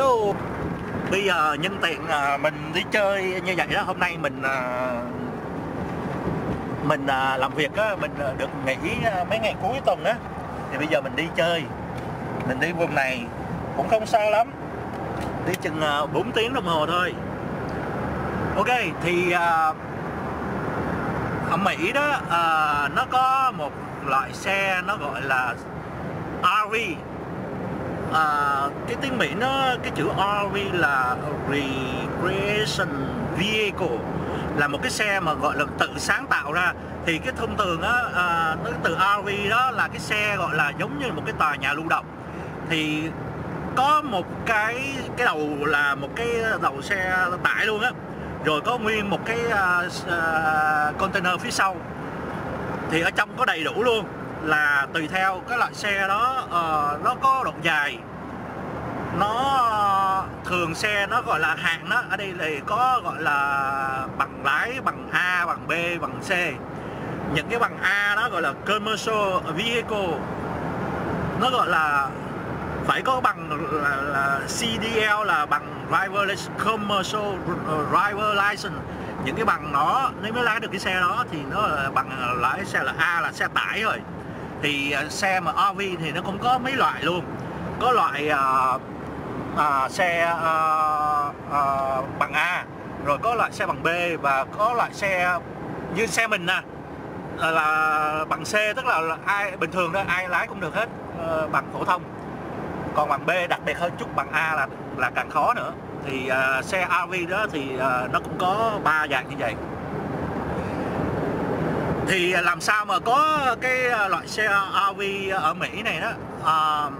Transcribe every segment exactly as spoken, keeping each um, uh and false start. Hello. Bây giờ nhân tiện mình đi chơi như vậy đó, hôm nay mình mình làm việc á, mình được nghỉ mấy ngày cuối tuần á, thì bây giờ mình đi chơi, mình đi vùng này cũng không sao lắm, đi chừng bốn tiếng đồng hồ thôi. Ok, thì ở Mỹ đó nó có một loại xe nó gọi là R V. À, cái tiếng Mỹ nó, cái chữ R V là Recreation Vehicle, là một cái xe mà gọi là tự sáng tạo ra. Thì cái thông thường á, à, cái từ R V đó là cái xe gọi là giống như một cái tòa nhà lưu động. Thì có một cái cái đầu là một cái đầu xe tải luôn á, rồi có nguyên một cái uh, container phía sau. Thì ở trong có đầy đủ luôn, là tùy theo cái loại xe đó, uh, nó có độ dài, nó uh, thường xe nó gọi là hạng đó, ở đây thì có gọi là bằng lái, bằng A, bằng B, bằng C. Những cái bằng A đó gọi là commercial vehicle, nó gọi là phải có bằng là, là C D L, là bằng driver commercial driver license. Những cái bằng đó nếu mới lái được cái xe đó thì nó là bằng lái xe là A, là xe tải rồi. Thì xe mà R V thì nó cũng có mấy loại luôn, có loại uh, uh, xe uh, uh, bằng A, rồi có loại xe bằng B, và có loại xe như xe mình nè là, là bằng C, tức là, là ai bình thường đó ai lái cũng được hết, uh, bằng phổ thông. Còn bằng B đặc biệt hơn chút, bằng A là là càng khó nữa. Thì uh, xe R V đó thì uh, nó cũng có ba dạng như vậy. Thì uh, làm sao mà có cái uh, loại xe R V ở Mỹ này đó, uh,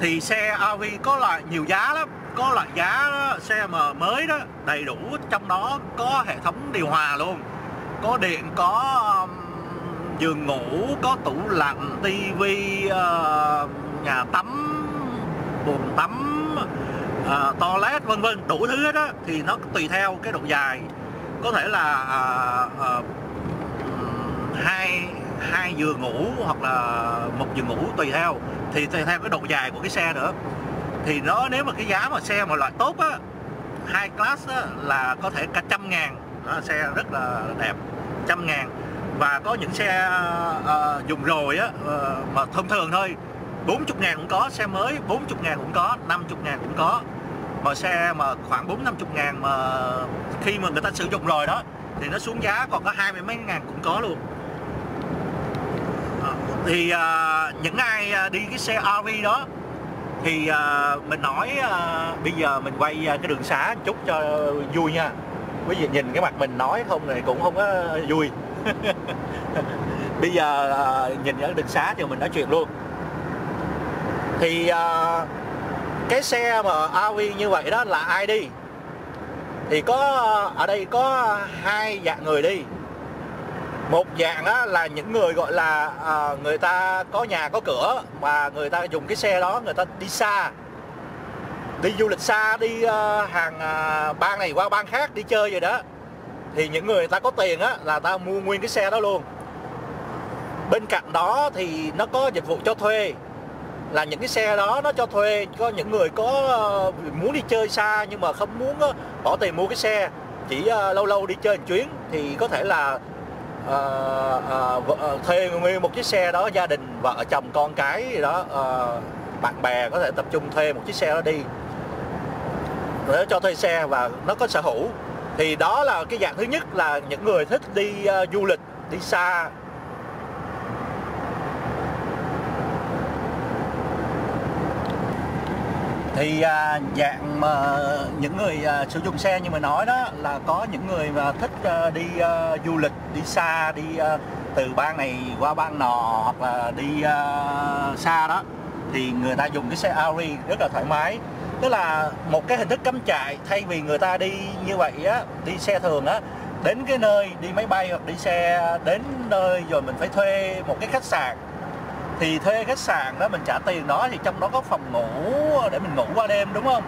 thì xe R V có loại nhiều giá lắm. Có loại giá đó, xe mà mới đó, đầy đủ, trong đó có hệ thống điều hòa luôn, có điện, có um, giường ngủ, có tủ lạnh, tivi, uh, nhà tắm, bồn tắm, à, toilet, vân vân, đủ thứ hết á. Thì nó tùy theo cái độ dài, có thể là à, à, hai hai giường ngủ hoặc là một giường ngủ, tùy theo, thì tùy theo cái độ dài của cái xe nữa. Thì nó nếu mà cái giá mà xe mà loại tốt á, high class á, là có thể cả trăm ngàn đó, xe rất là đẹp, trăm ngàn. Và có những xe à, dùng rồi á, à, mà thông thường thôi, bốn mươi ngàn cũng có, xe mới bốn mươi ngàn cũng có, năm mươi ngàn cũng có. Mà xe mà khoảng bốn mươi năm mươi ngàn mà khi mà người ta sử dụng rồi đó, thì nó xuống giá còn có hai mươi mấy ngàn cũng có luôn. Thì à, những ai đi cái xe R V đó, thì à, mình nói à, bây giờ mình quay cái đường xá một chút cho vui nha. Quý vị nhìn cái mặt mình nói không thì cũng không có vui. Bây giờ à, nhìn ở đường xá thì mình nói chuyện luôn. Thì uh, cái xe mà R V như vậy đó là ai đi? Thì có uh, ở đây có hai dạng người đi. Một dạng đó là những người gọi là uh, người ta có nhà có cửa, mà người ta dùng cái xe đó người ta đi xa, đi du lịch xa, đi uh, hàng uh, bang này qua bang khác đi chơi vậy đó. Thì những người ta có tiền á là ta mua nguyên cái xe đó luôn. Bên cạnh đó thì nó có dịch vụ cho thuê, là những cái xe đó nó cho thuê có những người có uh, muốn đi chơi xa nhưng mà không muốn uh, bỏ tiền mua cái xe, chỉ uh, lâu lâu đi chơi một chuyến, thì có thể là uh, uh, uh, thuê nguyên một chiếc xe đó, gia đình, vợ chồng, con cái gì đó, uh, bạn bè có thể tập trung thuê một chiếc xe đó đi. Nó cho thuê xe và nó có sở hữu. Thì đó là cái dạng thứ nhất, là những người thích đi uh, du lịch, đi xa. Thì à, dạng mà những người à, sử dụng xe như mình nói đó, là có những người mà thích à, đi à, du lịch, đi xa, đi à, từ bang này qua bang nọ, hoặc là đi à, xa đó, thì người ta dùng cái xe R V rất là thoải mái. Tức là một cái hình thức cắm trại, thay vì người ta đi như vậy á, đi xe thường á, đến cái nơi, đi máy bay hoặc đi xe đến nơi rồi mình phải thuê một cái khách sạn. Thì thuê khách sạn đó mình trả tiền đó, thì trong đó có phòng ngủ để mình ngủ qua đêm, đúng không?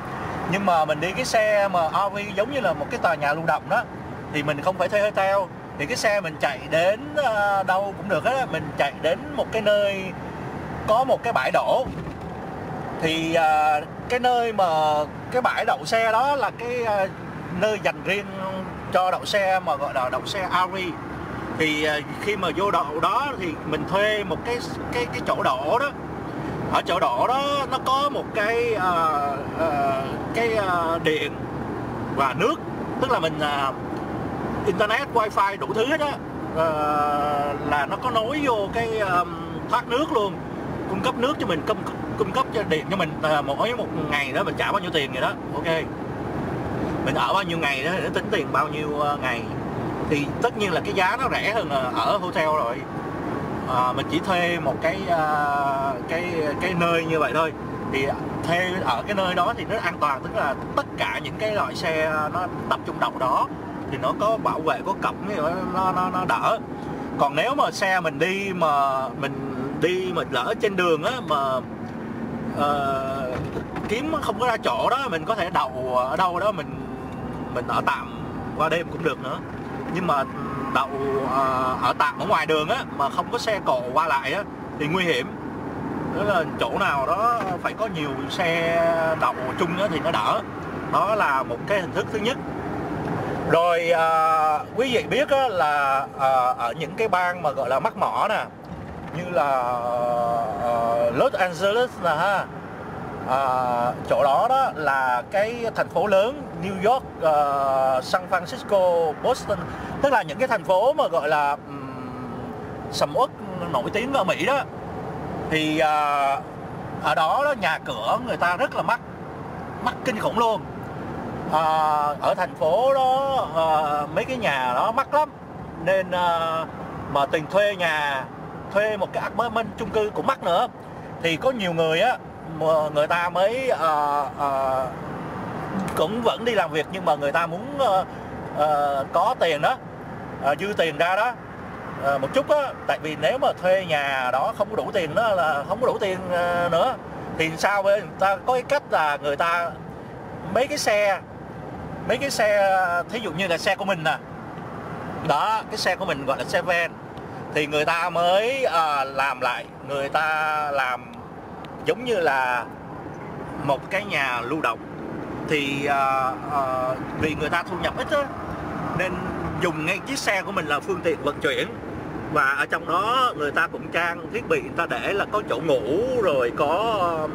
Nhưng mà mình đi cái xe mà R V giống như là một cái tòa nhà lưu động đó, thì mình không phải thuê hotel. Thì cái xe mình chạy đến đâu cũng được hết. Mình chạy đến một cái nơi có một cái bãi đổ, thì cái nơi mà cái bãi đậu xe đó là cái nơi dành riêng cho đậu xe mà gọi là đậu xe R V. Thì khi mà vô đậu đó thì mình thuê một cái cái cái chỗ đậu đó. Ở chỗ đậu đó nó có một cái uh, uh, cái uh, điện và nước, tức là mình uh, internet, wifi đủ thứ đó, uh, là nó có nối vô cái uh, thoát nước luôn, cung cấp nước cho mình, cung cung cấp cho điện cho mình. uh, mỗi một ngày đó mình trả bao nhiêu tiền vậy đó, ok, mình ở bao nhiêu ngày đó để tính tiền bao nhiêu uh, ngày, thì tất nhiên là cái giá nó rẻ hơn ở hotel rồi. À, mình chỉ thuê một cái uh, cái cái nơi như vậy thôi, thì thuê ở cái nơi đó thì nó an toàn, tức là tất cả những cái loại xe nó tập trung đậu đó thì nó có bảo vệ, có cổng, nó nó nó đỡ. Còn nếu mà xe mình đi mà mình đi mà lỡ trên đường á mà uh, kiếm không có ra chỗ đó, mình có thể đậu ở đâu đó, mình mình ở tạm qua đêm cũng được nữa. Nhưng mà đậu uh, ở tạm ở ngoài đường á mà không có xe cộ qua lại á thì nguy hiểm. Đó là chỗ nào đó phải có nhiều xe đậu chung á thì nó đỡ. Đó là một cái hình thức thứ nhất. Rồi uh, quý vị biết á, là uh, ở những cái bang mà gọi là mắc mỏ nè, như là uh, Los Angeles nè ha, uh, chỗ đó đó là cái thành phố lớn New York, uh, San Francisco, Boston, tức là những cái thành phố mà gọi là um, sầm uất nổi tiếng ở Mỹ đó, thì uh, ở đó, đó nhà cửa người ta rất là mắc, mắc kinh khủng luôn. uh, ở thành phố đó uh, mấy cái nhà đó mắc lắm, nên uh, mà tiền thuê nhà, thuê một cái apartment chung cư cũng mắc nữa. Thì có nhiều người á, người ta mới uh, uh, cũng vẫn đi làm việc, nhưng mà người ta muốn uh, uh, có tiền đó, uh, dư tiền ra đó uh, một chút đó, tại vì nếu mà thuê nhà đó không có đủ tiền đó, là không có đủ tiền uh, nữa, thì sao với người ta có cái cách là người ta mấy cái xe, mấy cái xe thí dụ như là xe của mình nè đó, cái xe của mình gọi là xe van, thì người ta mới uh, làm lại, người ta làm giống như là một cái nhà lưu động. Thì uh, uh, vì người ta thu nhập ít á, nên dùng ngay chiếc xe của mình là phương tiện vận chuyển. Và ở trong đó người ta cũng trang thiết bị, người ta để là có chỗ ngủ, rồi có um,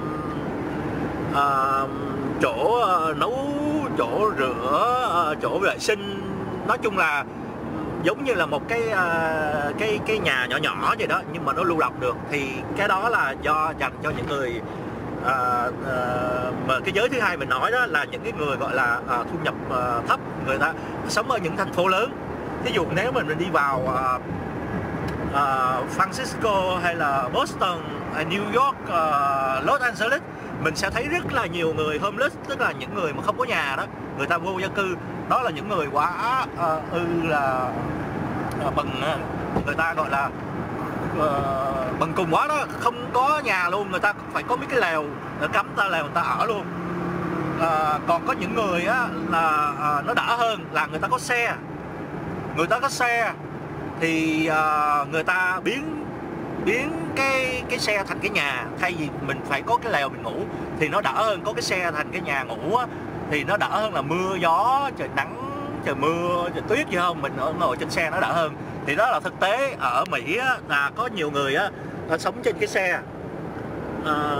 uh, chỗ uh, nấu, chỗ rửa, uh, chỗ vệ sinh. Nói chung là giống như là một cái uh, cái cái nhà nhỏ nhỏ vậy đó, nhưng mà nó lưu động được. Thì cái đó là do dành cho những người À, à, mà cái giới thứ hai mình nói đó là những cái người gọi là à, thu nhập à, thấp, người ta sống ở những thành phố lớn. Ví dụ nếu mình, mình đi vào à, à, Francisco hay là Boston, à, New York, à, Los Angeles, mình sẽ thấy rất là nhiều người homeless, tức là những người mà không có nhà đó, người ta vô gia cư. Đó là những người quá à, ư là à, bằng, người ta gọi là Uh, bằng cùng quá đó, không có nhà luôn, người ta phải có mấy cái lều, người cắm ta lều người ta ở luôn. uh, Còn có những người á, là uh, nó đỡ hơn, là người ta có xe. Người ta có xe thì uh, người ta biến biến cái cái xe thành cái nhà. Thay vì mình phải có cái lều mình ngủ thì nó đỡ hơn, có cái xe thành cái nhà ngủ á, thì nó đỡ hơn là mưa, gió, trời nắng, trời mưa, trời tuyết gì không, mình ngồi trên xe nó đỡ hơn. Thì đó là thực tế ở Mỹ á, là có nhiều người á, là sống trên cái xe. à,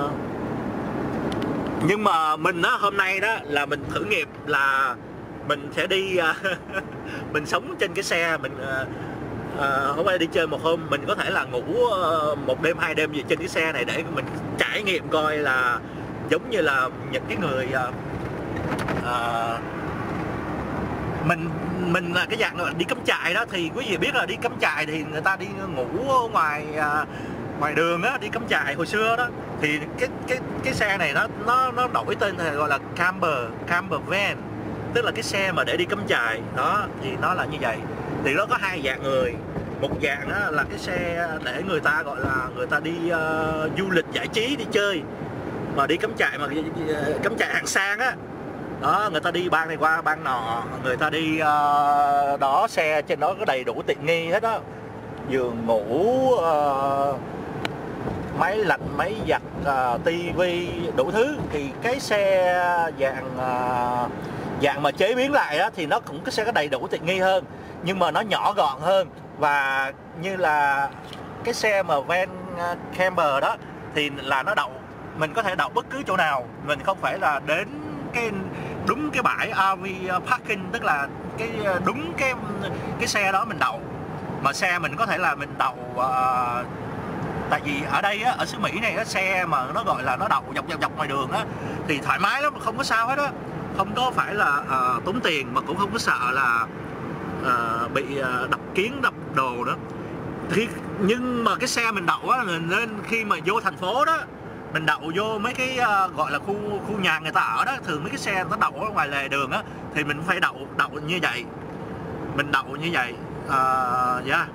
Nhưng mà mình á, hôm nay đó là mình thử nghiệm là mình sẽ đi mình sống trên cái xe. Mình à, hôm nay đi chơi một hôm, mình có thể là ngủ một đêm, hai đêm gì trên cái xe này để mình trải nghiệm coi là giống như là những cái người à, mình mình là cái dạng là đi cắm trại đó. Thì quý vị biết là đi cắm trại thì người ta đi ngủ ngoài ngoài đường á, đi cắm trại hồi xưa đó, thì cái cái cái xe này nó nó nó đổi tên là gọi là camper camper van, tức là cái xe mà để đi cắm trại đó, thì nó là như vậy. Thì nó có hai dạng người, một dạng đó là cái xe để người ta gọi là người ta đi uh, du lịch giải trí, đi chơi mà đi cắm trại, mà cắm trại hạng sang á đó, người ta đi bang này qua bang nọ, người ta đi uh, đó, xe trên đó có đầy đủ tiện nghi hết đó, giường ngủ, uh, máy lạnh, máy giặt, uh, tivi, đủ thứ. Thì cái xe dạng uh, dạng mà chế biến lại đó, thì nó cũng cái xe có đầy đủ tiện nghi hơn, nhưng mà nó nhỏ gọn hơn. Và như là cái xe mà van uh, camper đó thì là nó đậu, mình có thể đậu bất cứ chỗ nào, mình không phải là đến cái đúng cái bãi rờ vê parking, tức là cái đúng cái cái xe đó mình đậu, mà xe mình có thể là mình đậu uh, tại vì ở đây á, ở xứ Mỹ này á, xe mà nó gọi là nó đậu dọc dọc dọc ngoài đường á thì thoải mái lắm, không có sao hết á, không có phải là uh, tốn tiền, mà cũng không có sợ là uh, bị uh, đập kiến đập đồ nữa. Thì nhưng mà cái xe mình đậu á, mình nên khi mà vô thành phố đó, mình đậu vô mấy cái uh, gọi là khu khu nhà người ta ở đó, thường mấy cái xe nó đậu ở ngoài lề đường á, thì mình phải đậu đậu như vậy, mình đậu như vậy uh, yeah.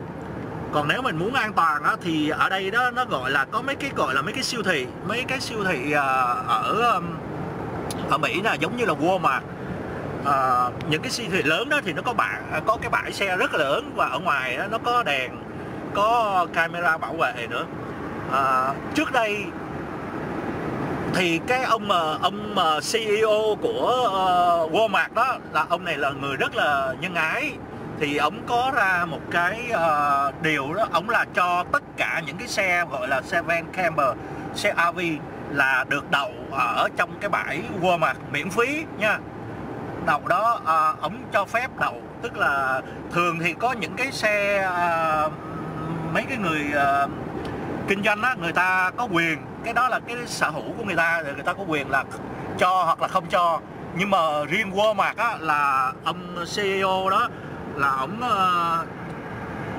Còn nếu mình muốn an toàn á, thì ở đây đó nó gọi là có mấy cái gọi là mấy cái siêu thị, mấy cái siêu thị uh, ở um, ở Mỹ là giống như là Walmart, uh, những cái siêu thị lớn đó thì nó có bãi có cái bãi xe rất là lớn, và ở ngoài đó, nó có đèn, có camera bảo vệ nữa. Uh, trước đây thì cái ông mà ông mà xê e ô của uh, Walmart đó, là ông này là người rất là nhân ái, thì ông có ra một cái uh, điều đó, ông là cho tất cả những cái xe gọi là xe van camper, xe rờ vê là được đậu ở trong cái bãi Walmart miễn phí nha. Đậu đó uh, ông cho phép đậu, tức là thường thì có những cái xe uh, mấy cái người uh, kinh doanh đó, người ta có quyền, cái đó là cái sở hữu của người ta, người ta có quyền là cho hoặc là không cho. Nhưng mà riêng Walmart á, là ông xê e ô đó là ổng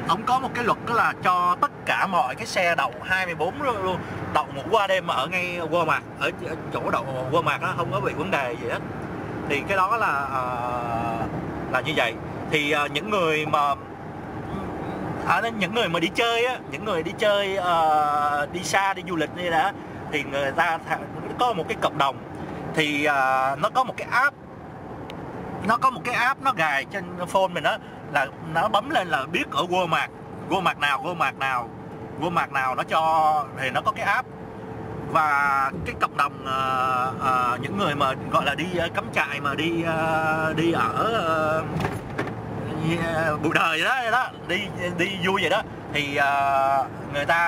ổng có một cái luật đó là cho tất cả mọi cái xe đậu hai mươi bốn luôn, đậu ngủ qua đêm ở ngay Walmart, ở chỗ đậu Walmart đó, không có bị vấn đề gì hết. Thì cái đó là là như vậy. Thì những người mà À, những người mà đi chơi á, những người đi chơi uh, đi xa, đi du lịch như đó, thì người ta có một cái cộng đồng, thì uh, nó có một cái app, nó có một cái app nó gài trên phone mình đó, là nó bấm lên là biết ở Walmart, Walmart nào, Walmart nào, Walmart nào nó cho, thì nó có cái app. Và cái cộng đồng uh, uh, những người mà gọi là đi uh, cắm trại, mà đi uh, đi ở uh, buổi đời đó, đó đi đi vui vậy đó, thì uh, người ta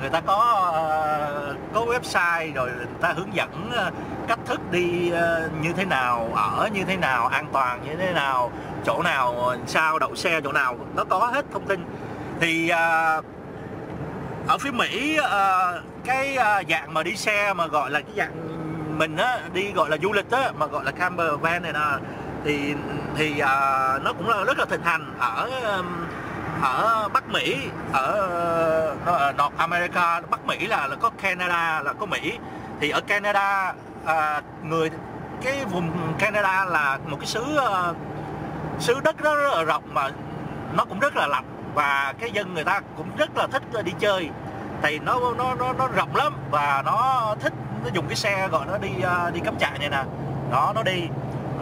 người ta có uh, có website rồi, người ta hướng dẫn uh, cách thức đi uh, như thế nào, ở như thế nào, an toàn như thế nào, chỗ nào sao đậu xe chỗ nào, nó có hết thông tin. Thì uh, ở phía Mỹ uh, cái uh, dạng mà đi xe mà gọi là cái dạng mình á, đi gọi là du lịch á, mà gọi là camper van này nè, thì thì uh, nó cũng là rất là thịnh hành ở ở Bắc Mỹ, ở uh, North America. Bắc Mỹ là, là có Canada, là có Mỹ. Thì ở Canada uh, người cái vùng Canada là một cái xứ uh, xứ đất đó rất là rộng, mà nó cũng rất là lạnh, và cái dân người ta cũng rất là thích đi chơi. Thì nó nó nó, nó rộng lắm, và nó thích nó dùng cái xe gọi nó đi uh, đi cắm trại này nè, đó nó đi.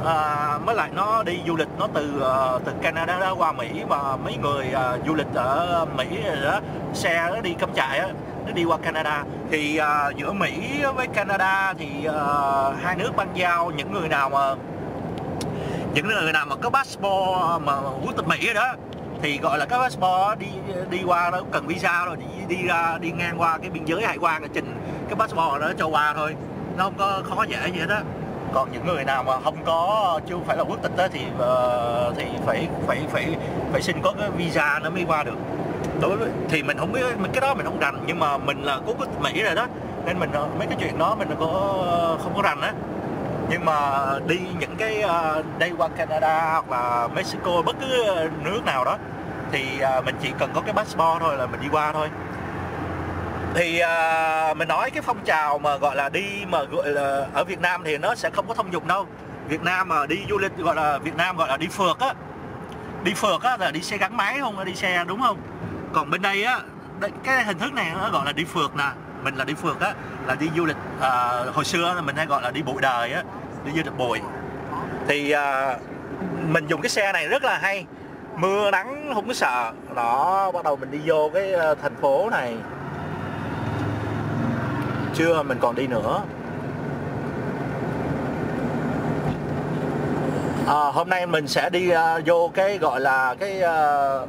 À, mới lại nó đi du lịch, nó từ từ Canada đó qua Mỹ, mà mấy người uh, du lịch ở Mỹ đó, xe nó đi cắm trại đó, nó đi qua Canada. Thì uh, giữa Mỹ với Canada thì uh, hai nước băng giao, những người nào mà những người nào mà có passport mà quốc tịch Mỹ đó, thì gọi là có passport đi đi qua nó cần visa rồi, đi đi ra đi ngang qua cái biên giới hải quan là trình cái passport đó cho qua thôi, nó không có khó dễ gì hết đó. Còn những người nào mà không có, chưa phải là quốc tịch đó, thì uh, thì phải phải phải phải xin có cái visa nó mới qua được. Đối với, thì mình không biết cái đó mình không rành, nhưng mà mình là quốc tịch Mỹ rồi đó, nên mình mấy cái chuyện đó mình có không có rành á. Nhưng mà đi những cái uh, đây qua Canada hoặc là Mexico, bất cứ nước nào đó, thì uh, mình chỉ cần có cái passport thôi là mình đi qua thôi. Thì uh, mình nói cái phong trào mà gọi là đi mà gọi là ở Việt Nam thì nó sẽ không có thông dụng đâu. Việt Nam mà đi du lịch gọi là Việt Nam gọi là đi phượt á, đi phượt á là đi xe gắn máy, không đi xe, đúng không? Còn bên đây á, cái hình thức này nó gọi là đi phượt nè. Mình là đi phượt á, là đi du lịch uh, hồi xưa mình hay gọi là đi bụi đời á, đi du lịch bụi. Thì uh, mình dùng cái xe này rất là hay, mưa nắng không có sợ. Đó, bắt đầu mình đi vô cái thành phố này. trưa mình còn đi nữa. À, hôm nay mình sẽ đi uh, vô cái gọi là cái uh,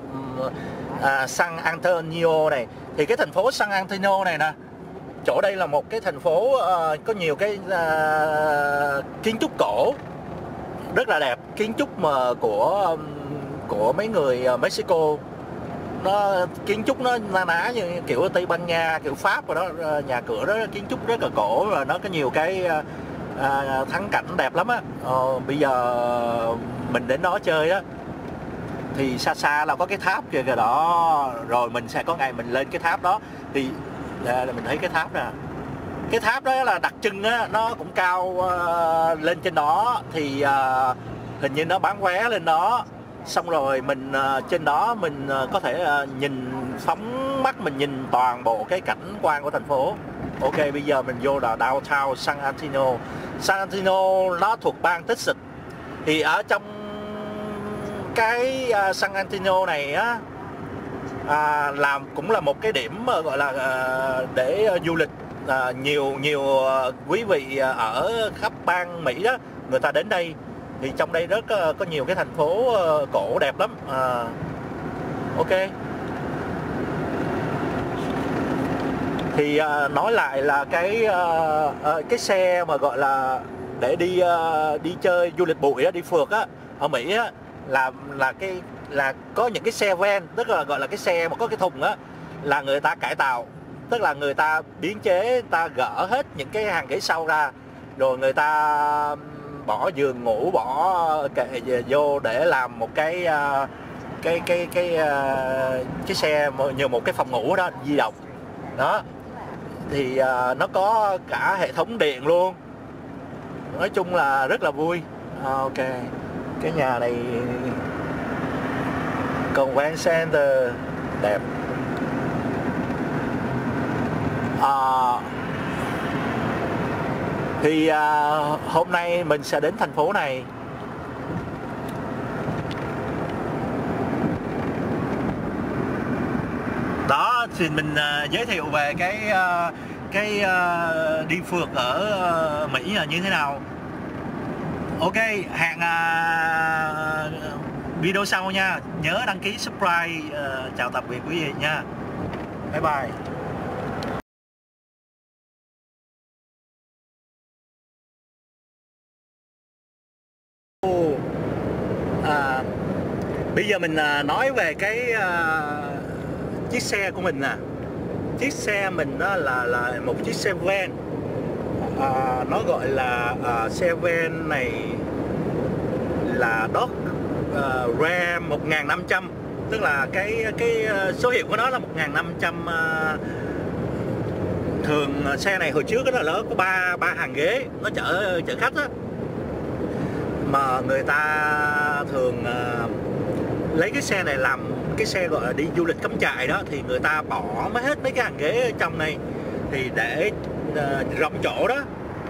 uh, San Antonio này. Thì cái thành phố San Antonio này nè, chỗ đây là một cái thành phố uh, có nhiều cái uh, kiến trúc cổ rất là đẹp, kiến trúc mà của um, của mấy người uh, Mexico. Nó kiến trúc nó na ná như kiểu Tây Ban Nha, kiểu Pháp rồi đó, nhà cửa đó kiến trúc rất là cổ và nó có nhiều cái à, thắng cảnh đẹp lắm á. Ờ, bây giờ mình đến đó chơi á thì xa xa là có cái tháp kìa kìa đó, rồi mình sẽ có ngày mình lên cái tháp đó thì là mình thấy cái tháp nè. Cái tháp đó là đặc trưng á, nó cũng cao uh, lên trên đó thì uh, hình như nó bán vé lên đó. Xong rồi mình uh, trên đó mình uh, có thể uh, nhìn, phóng mắt mình nhìn toàn bộ cái cảnh quan của thành phố. Ok, bây giờ mình vô là downtown San Antonio. San Antonio nó thuộc bang Texas. Thì ở trong cái uh, San Antonio này á, uh, làm cũng là một cái điểm uh, gọi là uh, để uh, du lịch. uh, Nhiều nhiều uh, quý vị uh, ở khắp bang Mỹ đó, người ta đến đây. Thì trong đây rất uh, có nhiều cái thành phố uh, cổ đẹp lắm. uh, Ok. Thì uh, nói lại là cái uh, uh, cái xe mà gọi là để đi uh, đi chơi du lịch bụi á, đi phượt á, ở Mỹ á, là là cái là có những cái xe van, tức là gọi là cái xe mà có cái thùng á, là người ta cải tạo, tức là người ta biến chế, người ta gỡ hết những cái hàng ghế sau ra, rồi người ta bỏ giường ngủ, bỏ kệ vô để làm một cái uh, cái cái cái uh, cái xe như một cái phòng ngủ đó, di động đó. Thì uh, nó có cả hệ thống điện luôn. Nói chung là rất là vui. Ok. Cái nhà này Convention Center đẹp. uh, Thì uh, hôm nay mình sẽ đến thành phố này. Đó, thì mình uh, giới thiệu về cái uh, cái uh, đi phượt ở uh, Mỹ là như thế nào. Ok, hẹn uh, video sau nha. Nhớ đăng ký, subscribe. uh, Chào tạm biệt quý vị nha. Bye bye. À, bây giờ mình à, nói về cái à, chiếc xe của mình nè. À. Chiếc xe mình đó là là một chiếc xe van. À, nó gọi là à, xe van này là Dodge à, Ram một nghìn năm trăm, tức là cái cái số hiệu của nó là một nghìn năm trăm. À, thường xe này hồi trước đó là nó có ba ba hàng ghế, nó chở chở khách á. Mà người ta thường uh, lấy cái xe này làm cái xe gọi là đi du lịch cắm trại đó, thì người ta bỏ mới hết mấy cái hàng ghế ở trong này thì để uh, rộng chỗ đó.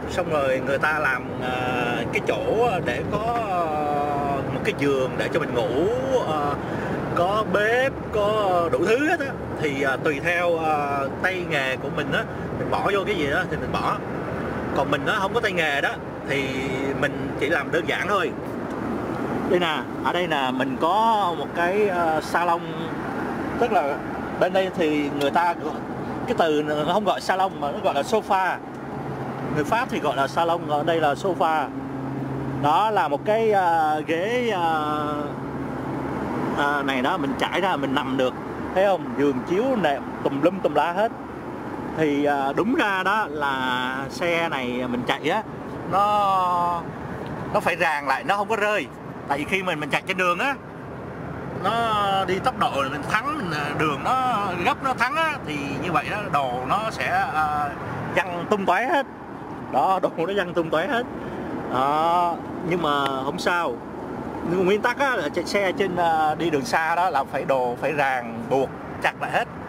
Xong rồi người ta làm uh, cái chỗ để có uh, một cái giường để cho mình ngủ, uh, có bếp, có đủ thứ hết á. Thì uh, tùy theo uh, tay nghề của mình á, mình bỏ vô cái gì đó thì mình bỏ. Còn mình nó không có tay nghề đó thì mình chỉ làm đơn giản thôi. Đây nè, ở đây là mình có một cái uh, salon. Tức là bên đây thì người ta gọi, cái từ nó không gọi salon mà nó gọi là sofa. Người Pháp thì gọi là salon, ở đây là sofa. Đó là một cái uh, ghế uh, uh, này đó, mình trải ra mình nằm được. Thấy không, giường chiếu nệm tùm lum tùm lá hết. Thì uh, đúng ra đó là xe này mình chạy á, nó nó phải ràng lại, nó không có rơi. Tại vì khi mình mình chạy trên đường á, nó đi tốc độ mình thắng đường, nó gấp nó thắng á, thì như vậy đó đồ nó sẽ uh, văng tung tóe hết. Đó, đồ nó văng tung tóe hết. À, nhưng mà không sao. Nguyên tắc á, là chạy xe trên uh, đi đường xa đó là phải đồ phải ràng buộc chặt lại hết.